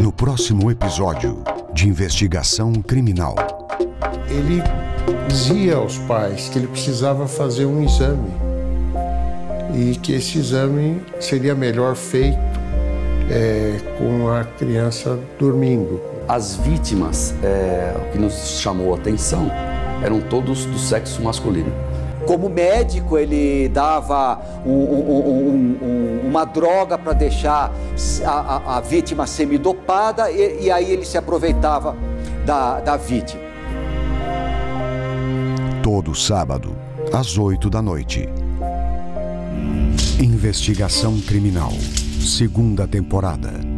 no próximo episódio de Investigação Criminal. Ele dizia aos pais que ele precisava fazer um exame e que esse exame seria melhor feito com a criança dormindo. As vítimas, o que nos chamou a atenção, eram todos do sexo masculino. Como médico, ele dava uma droga para deixar a vítima semidopada e aí ele se aproveitava da vítima. Todo sábado, às 20h. Investigação Criminal, 2ª temporada.